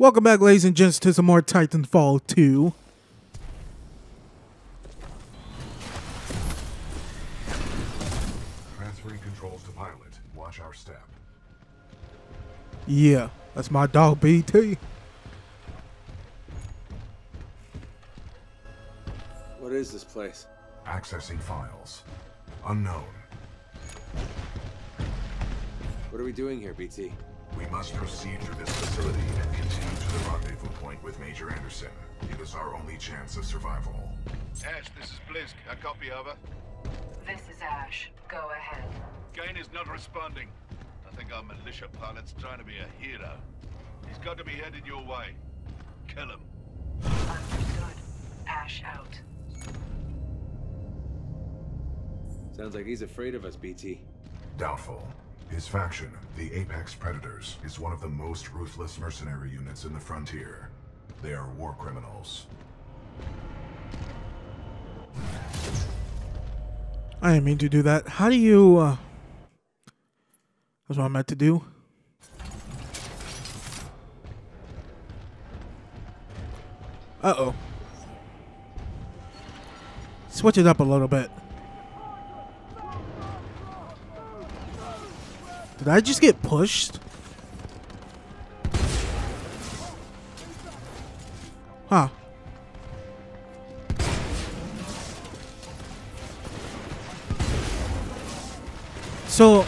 Welcome back, ladies and gents, to some more Titanfall 2. Transferring controls to pilot. Watch our step. Yeah, that's my dog, BT. What is this place? Accessing files. Unknown. What are we doing here, BT? We must proceed through this facility and continue to the rendezvous point with Major Anderson. It is our only chance of survival. Ash, this is Blisk. A copy, over. This is Ash. Go ahead. Gain is not responding. I think our militia pilot's trying to be a hero. He's got to be headed your way. Kill him. Understood. Ash out. Sounds like he's afraid of us, BT. Doubtful. His faction, the Apex Predators, is one of the most ruthless mercenary units in the frontier. They are war criminals. I didn't mean to do that. How do you, that's what I meant to do. Uh-oh. Switch it up a little bit. Did I just get pushed? Huh. So,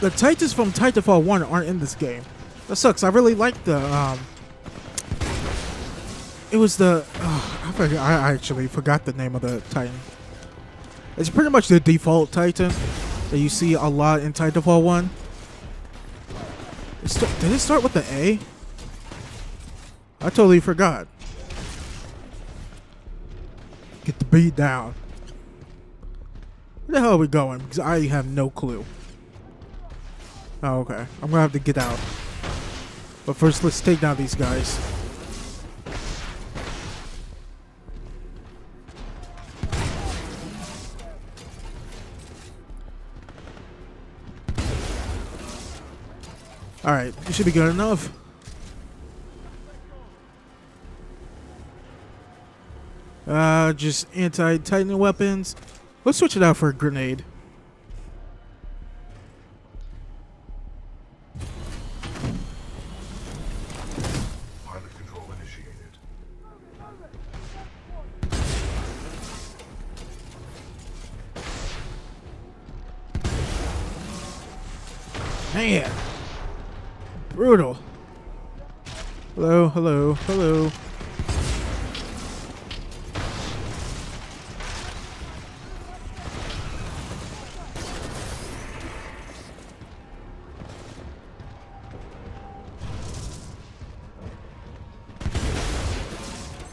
the Titans from Titanfall 1 aren't in this game. That sucks. I really liked the, it was the, I actually forgot the name of the Titan. It's pretty much the default Titan that you see a lot in Titanfall 1. Did it start with the A? I totally forgot. Get the beat down. Where the hell are we going? Because I have no clue. Oh, okay. I'm gonna have to get out. But first, let's take down these guys. Alright, it should be good enough. Just anti-titan weapons. Let's switch it out for a grenade. Pilot control initiated. Man. Brutal. Hello, hello, hello.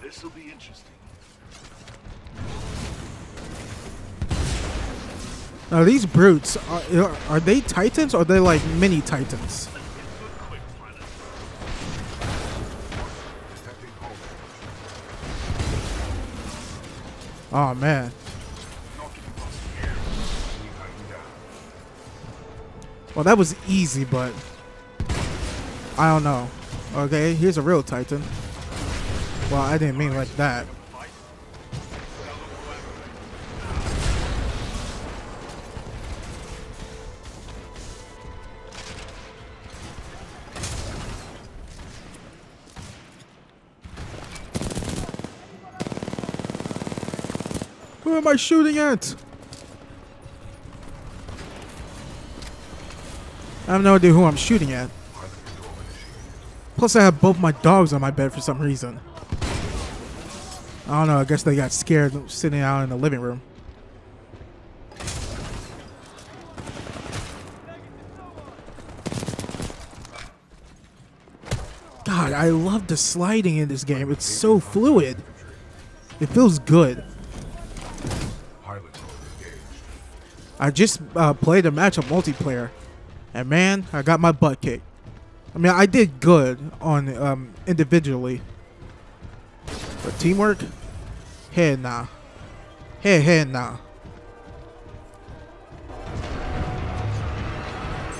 This will be interesting. Now these brutes, are they titans or are they like mini titans? Oh man. Well, that was easy, but I don't know. Okay, here's a real Titan. Well, I didn't mean like that. Who am I shooting at? I have no idea who I'm shooting at. Plus I have both my dogs on my bed for some reason. I don't know, I guess they got scared sitting out in the living room. God, I love the sliding in this game. It's so fluid. It feels good. I just played a match of multiplayer, and man, I got my butt kicked. I mean, I did good on individually, but teamwork? Hey, nah. Hey, hey, nah.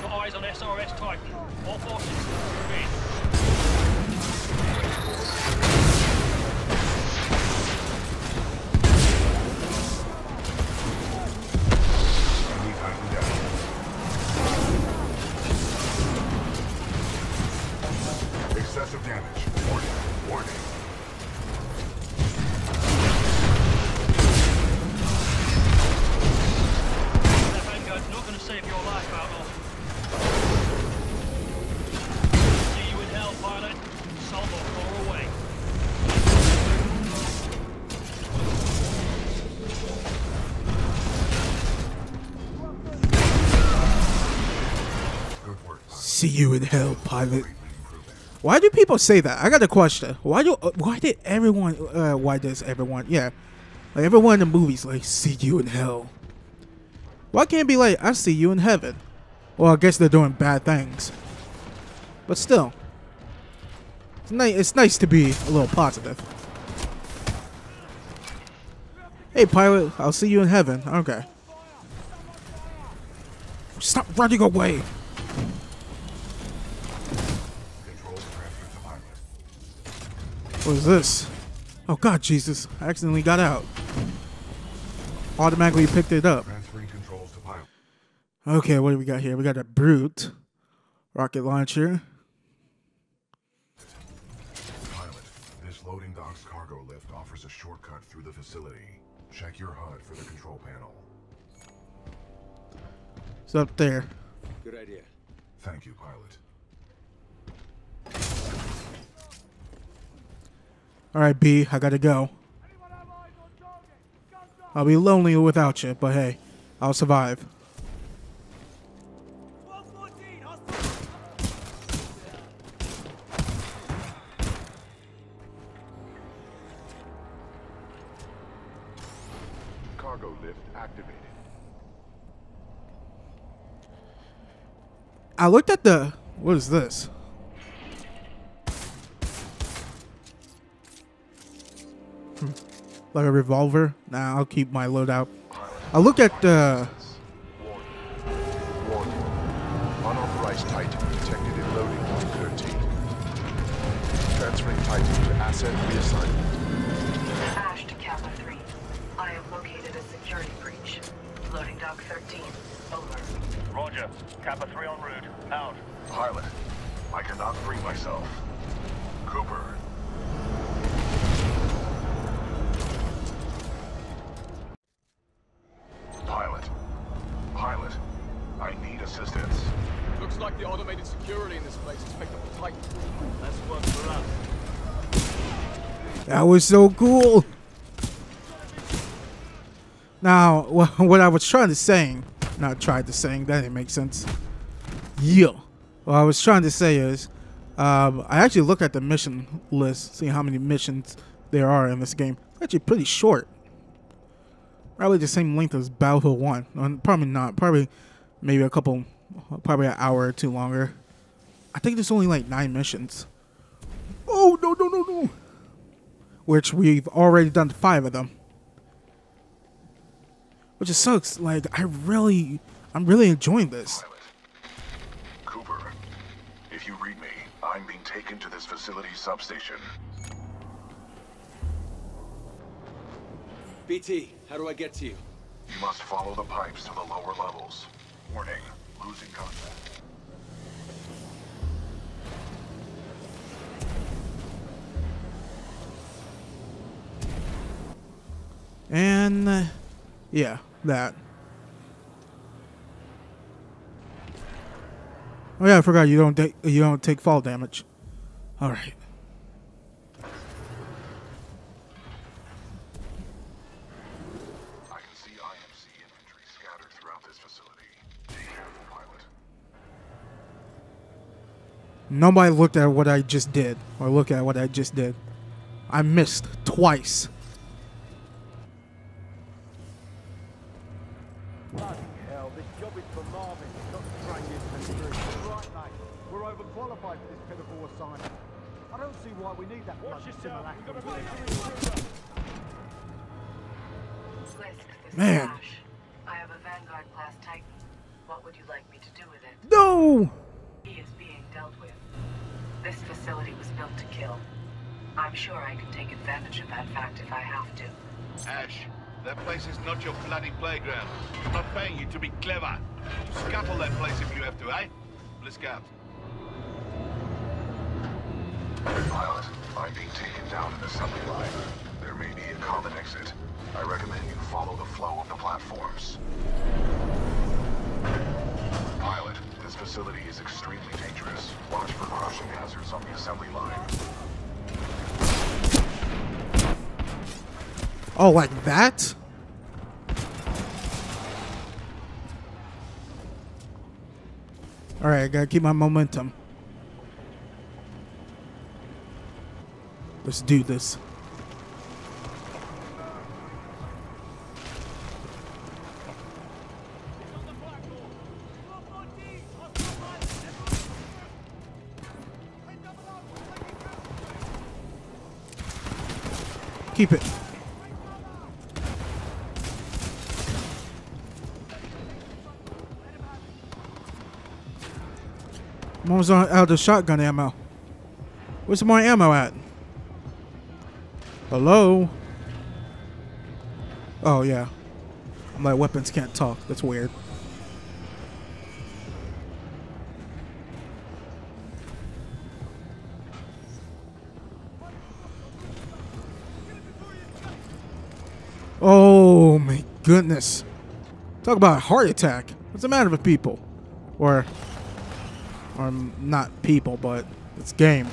Eyes on SRS Titan. All forces. excessive damage. Warning, warning. That Vanguard's not going to save your life, Arnold. See you in hell, pilot. Salvo far away. See you in hell, pilot. Why do people say that? I got a question. Why does everyone? Yeah, like everyone in the movies, like see you in hell. Why can't it be like I see you in heaven? Well, I guess they're doing bad things, but still, it's nice. It's nice to be a little positive. Hey, pilot, I'll see you in heaven. Okay. Stop running away. What is this? Oh God, Jesus! I accidentally got out. Automatically picked it up. Okay, what do we got here? We got a brute rocket launcher. Pilot, this loading dock's cargo lift offers a shortcut through the facility. Check your HUD for the control panel. It's up there. Good idea. Thank you, pilot. Alright, B, I gotta go. I'll be lonely without you, but hey, I'll survive. Cargo lift activated. I looked at the... What is this? Like a revolver? Nah, I'll keep my loadout. I look at the... Warning. Unauthorized Titan detected in loading dock 13. Transferring Titan to asset reassignment. Ash to Kappa 3. I have located a security breach. Loading dock 13. Over. Roger. Kappa 3 en route. Out. Pilot, I cannot free myself. Cooper. Pilot, I need assistance. Looks like the automated security in this place has picked up the Titan. That's one for us. That was so cool. Now, what I was trying to say, that didn't make sense. Yeah. What I was trying to say is, I actually looked at the mission list, see how many missions there are in this game. It's actually pretty short. Probably the same length as Battlefield 1. Probably not. Probably maybe a couple, probably an hour or two longer. I think there's only like 9 missions. Oh, no, no, no, no. Which we've already done 5 of them. Which it sucks. Like, I'm really enjoying this. Cooper, if you read me, I'm being taken to this facility substation. BT, how do I get to you? You must follow the pipes to the lower levels. Warning, losing contact. And, yeah, that. Oh yeah, I forgot you don't take fall damage. All right. Nobody looked at what I just did, or look at what I just did. I missed twice. Bloody hell, this job is for Marvin, not to train this country. You're right, mate. We're overqualified for this pitiful assignment. I don't see why we need that. Watch yourself. Man. I have a Vanguard class Titan. What would you like me to do with it? No! He is being dealt with. This facility was built to kill. I'm sure I can take advantage of that fact if I have to. Ash, that place is not your bloody playground. I'm not paying you to be clever. Scuttle that place if you have to, eh? Blisk out. being taken down in the subway line. There may be a common exit. I recommend you follow the flow of the platforms. Pilot, this facility is extremely dangerous. Watch for crushing hazards on the assembly line. Oh, like that? Alright, I gotta keep my momentum. Let's do this. Keep it. I'm almost out of shotgun ammo. Where's my ammo at? Hello? Oh, yeah. My weapons can't talk. That's weird. Oh, my goodness. Talk about a heart attack. What's the matter with people? Or not people, but it's game.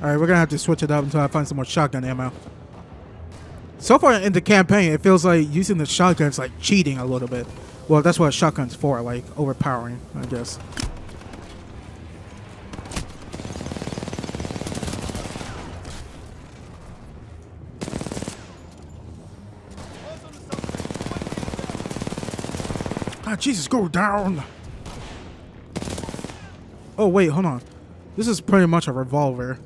Alright, we're gonna have to switch it up until I find some more shotgun ammo. So far in the campaign, it feels like using the shotgun's like cheating a little bit. Well, that's what a shotgun's for, like overpowering, I guess. Ah, Jesus, go down! Oh, wait, hold on. This is pretty much a revolver.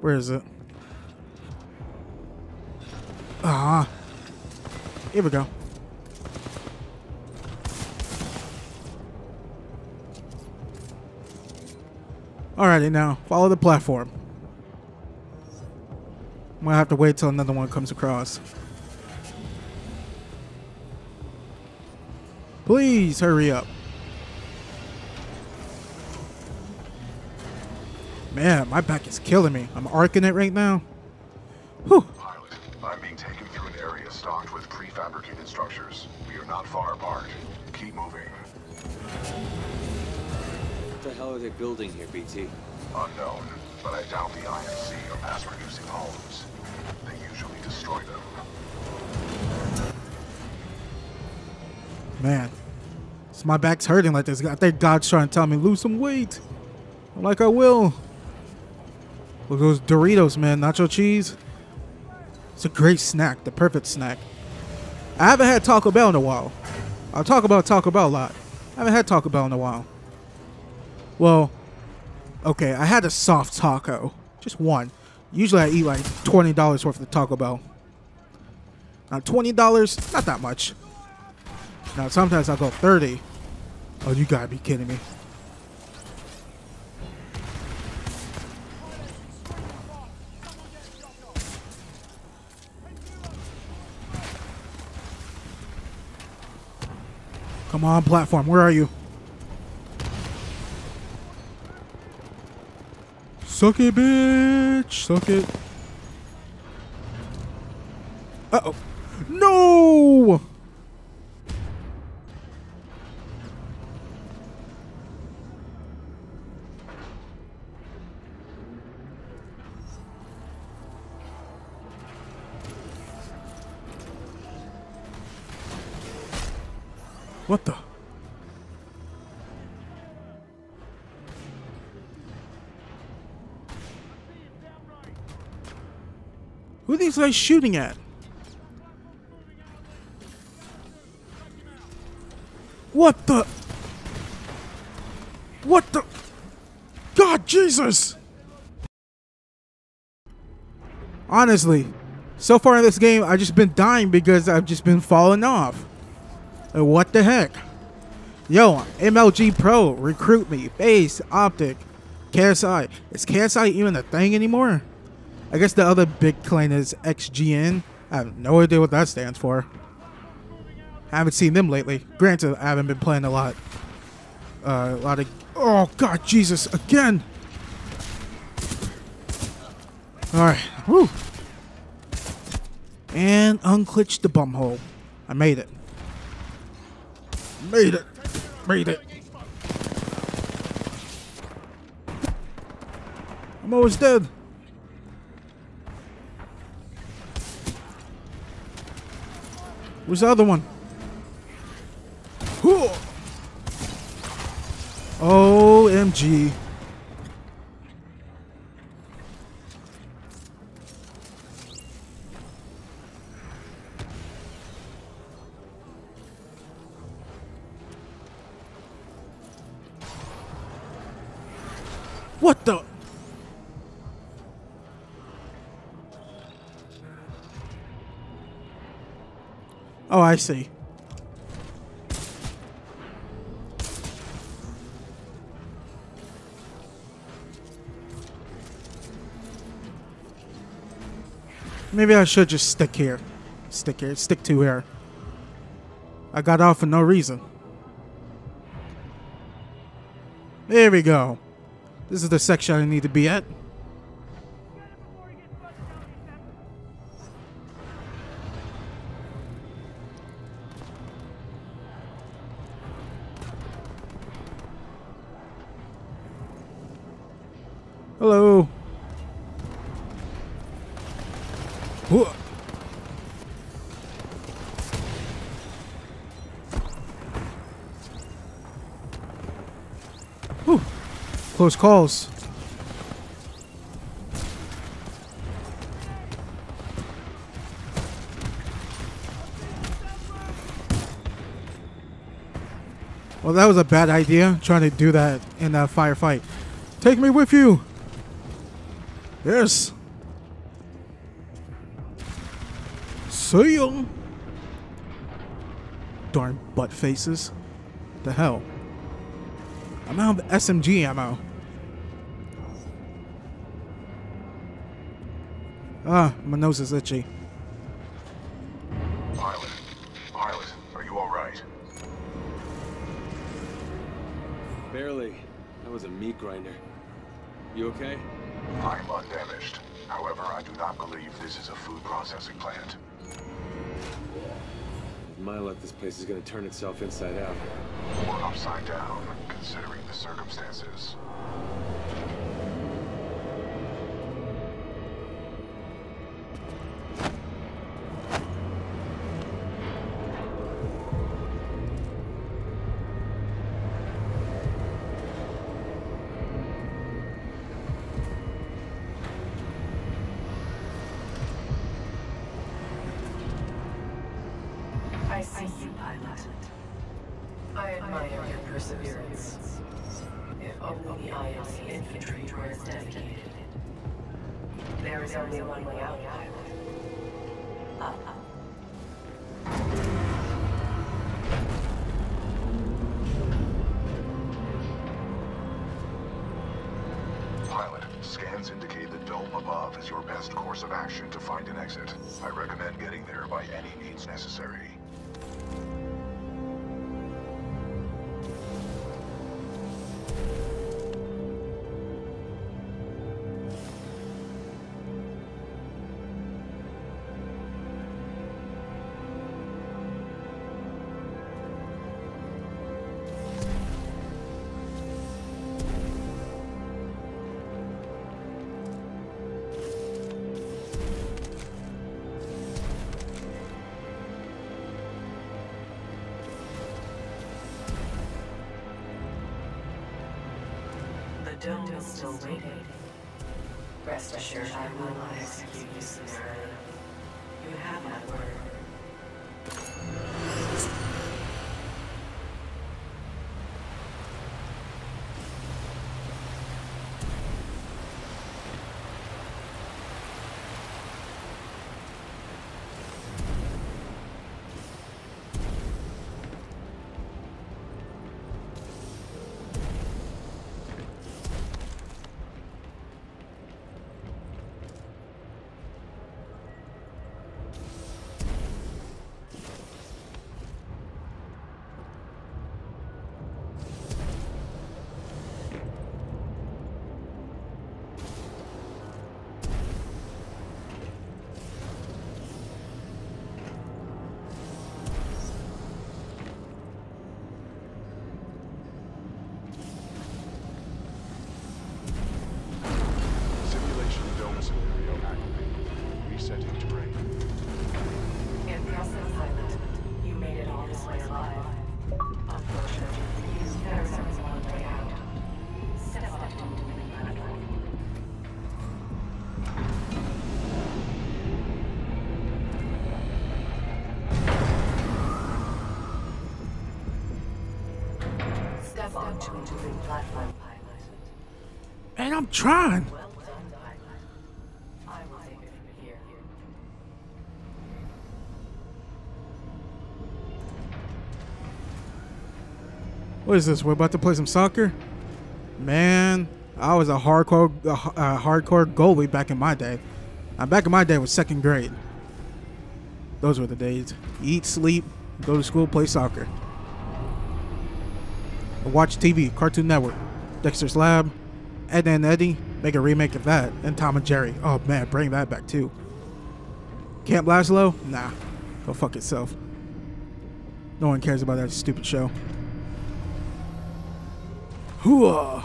Where is it? Ah. Here we go. Alrighty now. Follow the platform. I'm gonna have to wait till another one comes across. Please hurry up. Man, my back is killing me. I'm arcing it right now. Whew. Pilot, I'm being taken through an area stocked with prefabricated structures. We are not far apart. Keep moving. What the hell are they building here, BT? Unknown, but I doubt the IMC are mass producing homes. They usually destroy them. Man, so my back's hurting like this. I think God's trying to tell me lose some weight. I'm like I will. Look at those Doritos, man. Nacho cheese. It's a great snack. The perfect snack. I haven't had Taco Bell in a while. I talk about Taco Bell a lot. I haven't had Taco Bell in a while. Well, okay. I had a soft taco. Just one. Usually I eat like $20 worth of Taco Bell. Now $20, not that much. Now sometimes I'll go 30. Oh, you gotta be kidding me. Come on, platform. Where are you? Suck it, bitch. Suck it. Uh-oh. No! What the? Who are these guys shooting at? What the? What the? God, Jesus! Honestly, so far in this game, I've just been dying because I've just been falling off. What the heck? Yo, MLG Pro, recruit me. Base, Optic, KSI. Is KSI even a thing anymore? I guess the other big clan is XGN. I have no idea what that stands for. I haven't seen them lately. Granted, I haven't been playing a lot. Oh, God, Jesus, again! Alright, whew! And unclitch the bumhole. I made it. Made it! Made it! I'm almost dead! Where's the other one? Whew. OMG. What the? Oh, I see. Maybe I should just stick here. Stick to here. I got off for no reason. There we go. This is the section I need to be at. Hello. Whoa. Whew. Close calls. Well, that was a bad idea, trying to do that in that firefight. Take me with you. Yes. See you. Darn butt faces. What the hell? I'm out of SMG ammo. Ah, my nose is itchy. Pilot, are you all right? Barely. That was a meat grinder. You okay? I'm undamaged. However, I do not believe this is a food processing plant. With my luck, this place is going to turn itself inside out. Or upside down, considering the circumstances. The dome is still waiting. Rest assured, I will not execute you summarily. You have my Man, I'm trying. Well done, pilot. I will take it from here. What is this? We're about to play some soccer? Man, I was a hardcore goalie back in my day. Back in my day was second grade. Those were the days. Eat, sleep, go to school, play soccer. Watch TV, Cartoon Network, Dexter's Lab, Ed and Eddie, make a remake of that, and Tom and Jerry. Oh man, bring that back too. Camp Lazlo? Nah, go fuck itself. No one cares about that stupid show. Hooah!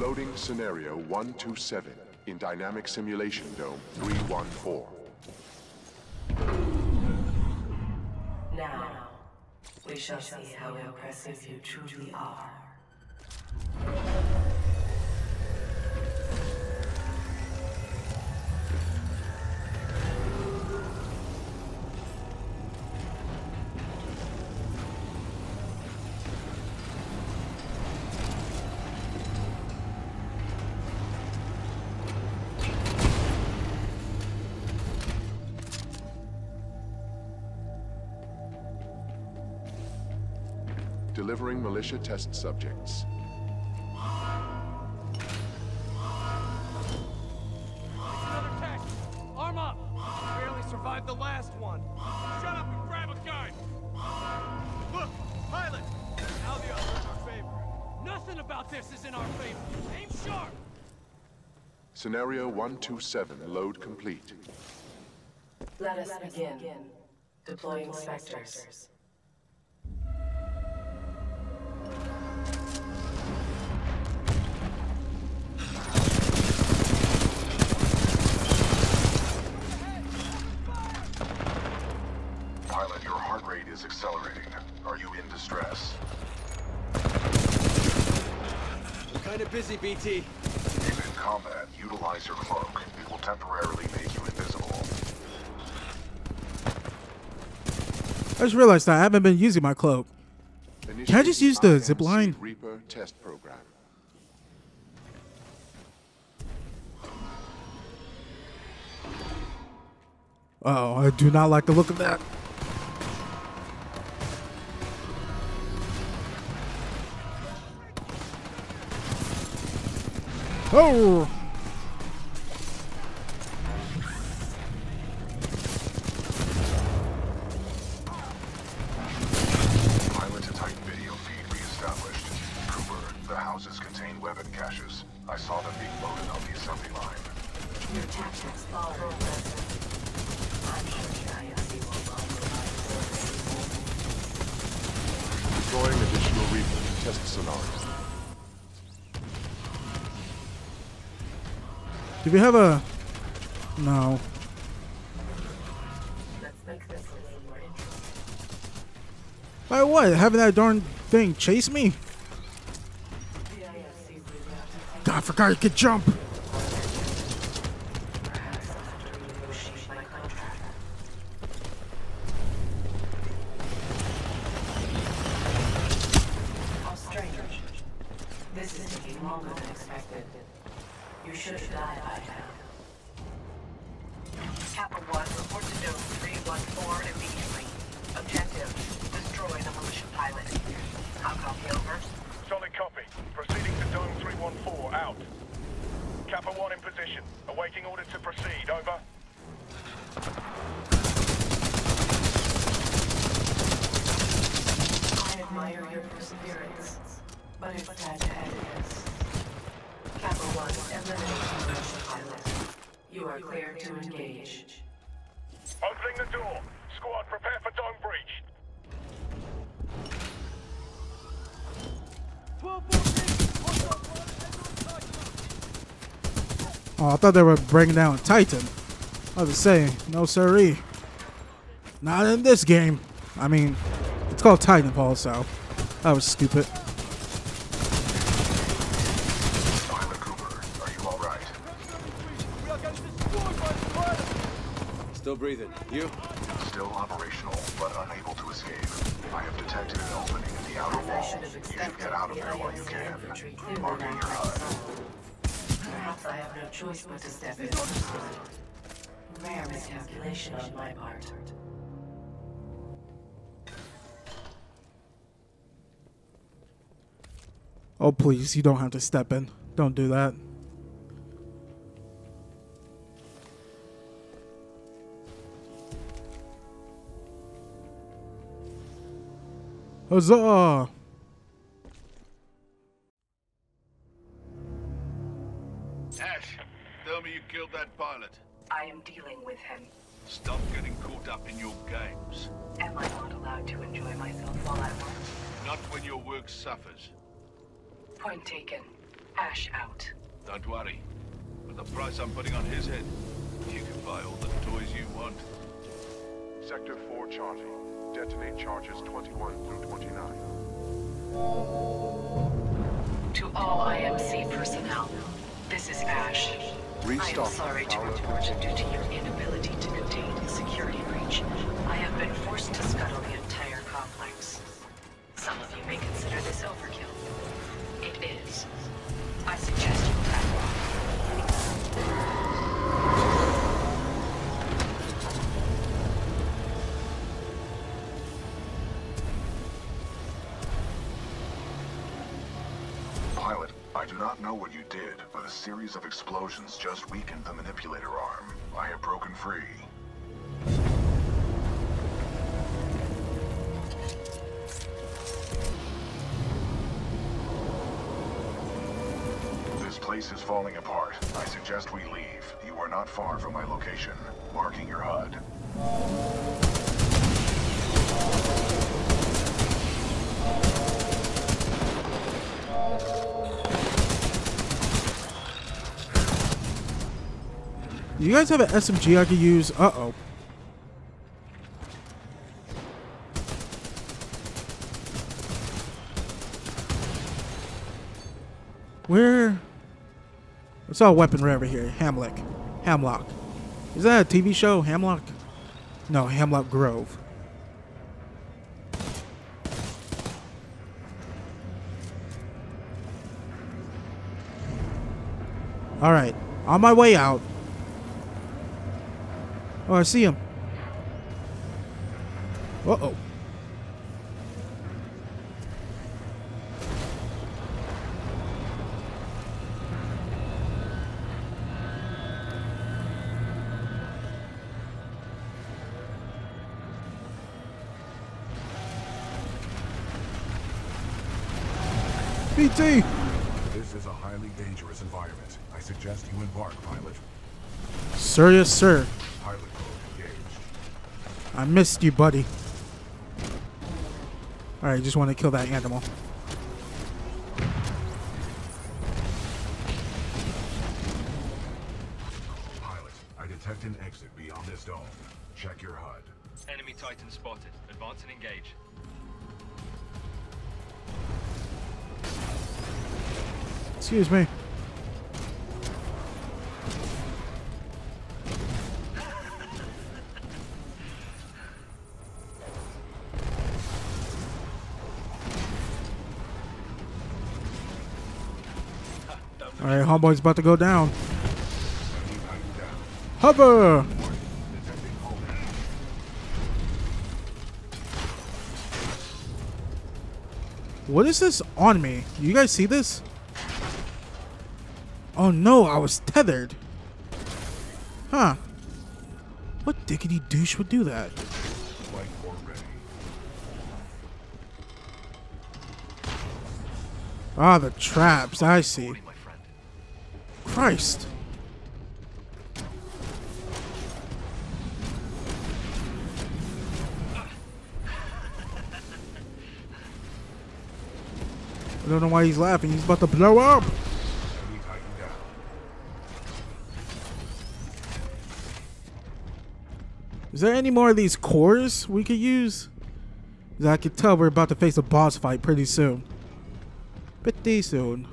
Loading scenario 127 in Dynamic Simulation Dome 314. Now, we shall see how impressive you truly are. Delivering militia test subjects. Another tech! Arm up! We barely survived the last one. Shut up and grab a gun! Look, pilot! Now the odds are in our favor. Nothing about this is in our favor. Aim sharp! Scenario 127, load complete. Let us begin. Deploying Spectres. Accelerating. Are you in distress? Kind of busy, BT. If in combat, utilize your cloak. It will temporarily make you invisible. I just realized that I haven't been using my cloak. Initiating. Can I just use the zipline? Reaper test program. Oh, I do not like the look of that. Oh! Pilot to Titan video feed reestablished. Cooper, the houses contain weapon caches. I saw them being loaded on the assembly line. Your tactics follow the I'm sure the IMC will follow the line. Deploying additional reaper test scenarios. Do we have a... No. Let's make this a little more interesting. By what? Having that darn thing chase me? God, I forgot I could jump. Oh, I thought they were bringing down Titan. I was saying, no siree. Not in this game. I mean, it's called Titanfall, so that was stupid. Pilot Cooper, are you all right? Still breathing. You? still operational, but unable to escape. I have detected an opening in the outer wall. You should get out of there while you can. Mark in your HUD. Perhaps I have no choice but to step in. Rare miscalculation on my part. Oh, please, you don't have to step in. Don't do that. Huzzah! Ash, tell me you killed that pilot. I am dealing with him. Stop getting caught up in your games. Am I not allowed to enjoy myself while I work? Not when your work suffers. Point taken. Ash out. Don't worry. With the price I'm putting on his head, you can buy all the toys you want. Sector 4 charging. Detonate charges 21 through 29. To all IMC personnel, this is Ash. Restart. I am sorry to report due to your inability to contain the security breach. I have been forced to scuttle the entire complex. Some of you may consider this overkill. It is. I suggest you back off. Pilot, I do not know what you did, but a series of explosions just weakened the manipulator arm. I have broken free. This place is falling apart. I suggest we leave. You are not far from my location. Marking your HUD. You guys have an SMG I could use? Uh-oh. Where? I saw a weapon right over here. Hamlock. Is that a TV show? Hamlock? No, Hamlock Grove. Alright. On my way out. Oh, I see him. Uh-oh. This is a highly dangerous environment. I suggest you embark, pilot. Sir, yes, sir. Pilot mode engaged. I missed you, buddy. Alright, just want to kill that animal. Pilot, I detect an exit beyond this dome. Check your HUD. Enemy Titan spotted. Advance and engage. Excuse me. All right, homeboy's about to go down. Hover. What is this on me? You guys see this? Oh no, I was tethered. Huh. What dickety douche would do that? Ah, the traps, I see. Christ. I don't know why he's laughing, he's about to blow up. Is there any more of these cores we could use? As I could tell we're about to face a boss fight pretty soon. Pretty soon.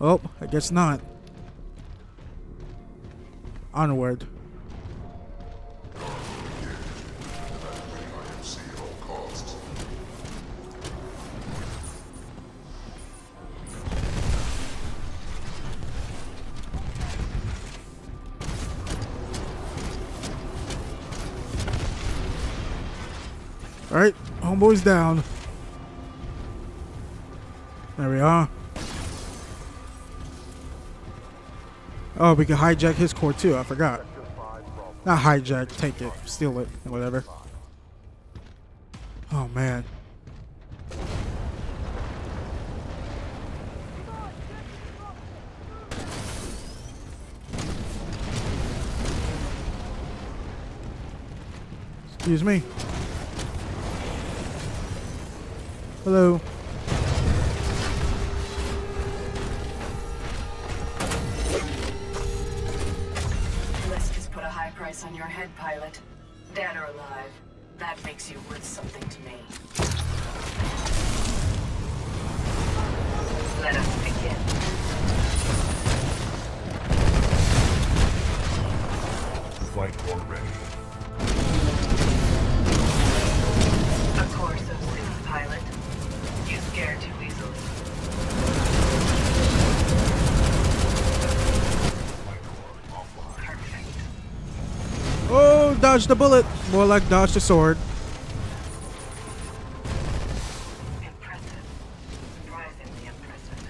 Oh, I guess not. Onward. All right, homeboy's down. There we are. Oh, we can hijack his core too. I forgot. Not hijack, take it, steal it, whatever. Oh man. Excuse me. Hello. Blisk has put a high price on your head, pilot. Dead or alive, that makes you worth something to me. Let us begin. Flight already. Dodge the bullet, more like dodge the sword. Impressive. Surprisingly impressive.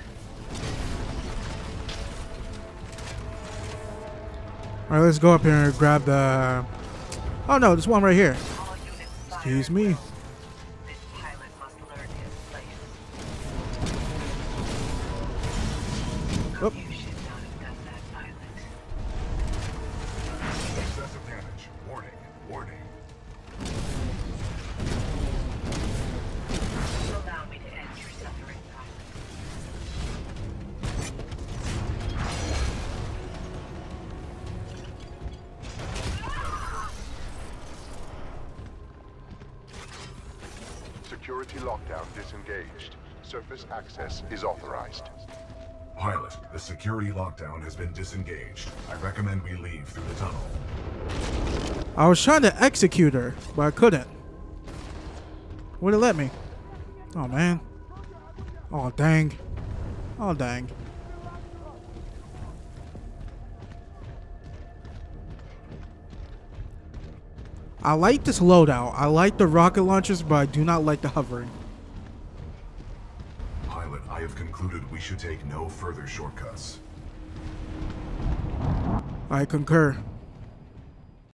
All right, let's go up here and grab the. Oh no, this one right here. Excuse me. Security lockdown disengaged. Surface access is authorized. Pilot, the security lockdown has been disengaged. I recommend we leave through the tunnel. I was trying to execute her, but I couldn't. Would it let me? Oh man. Oh dang. Oh dang. I like this loadout. I like the rocket launchers, but I do not like the hovering. Pilot, I have concluded we should take no further shortcuts. I concur.